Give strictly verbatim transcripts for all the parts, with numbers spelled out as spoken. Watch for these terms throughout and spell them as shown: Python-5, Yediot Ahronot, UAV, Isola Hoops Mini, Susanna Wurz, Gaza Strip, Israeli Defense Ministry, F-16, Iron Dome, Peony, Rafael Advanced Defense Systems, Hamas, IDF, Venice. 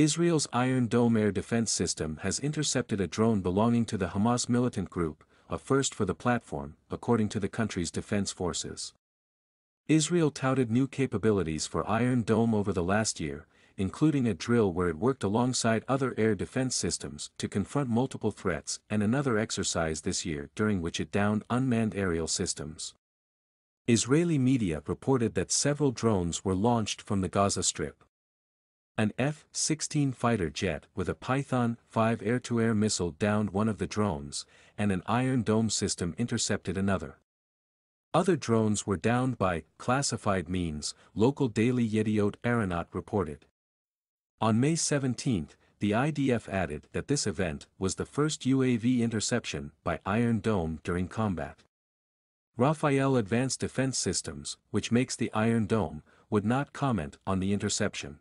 Israel's Iron Dome air defense system has intercepted a drone belonging to the Hamas militant group, a first for the platform, according to the country's defense forces. Israel touted new capabilities for Iron Dome over the last year, including a drill where it worked alongside other air defense systems to confront multiple threats and another exercise this year during which it downed unmanned aerial systems. Israeli media reported that several drones were launched from the Gaza Strip. An F sixteen fighter jet with a Python five air-to-air missile downed one of the drones, and an Iron Dome system intercepted another. Other drones were downed by classified means, local daily Yediot Ahronot reported. On May seventeenth, the I D F added that this event was the first U A V interception by Iron Dome during combat. Rafael Advanced Defense Systems, which makes the Iron Dome, would not comment on the interception.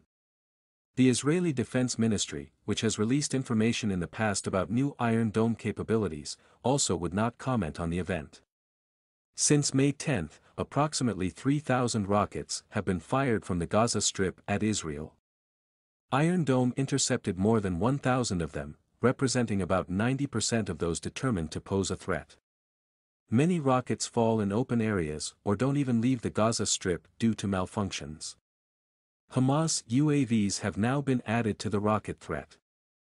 The Israeli Defense Ministry, which has released information in the past about new Iron Dome capabilities, also would not comment on the event. Since May tenth, approximately three thousand rockets have been fired from the Gaza Strip at Israel. Iron Dome intercepted more than one thousand of them, representing about ninety percent of those determined to pose a threat. Many rockets fall in open areas or don't even leave the Gaza Strip due to malfunctions. Hamas U A Vs have now been added to the rocket threat.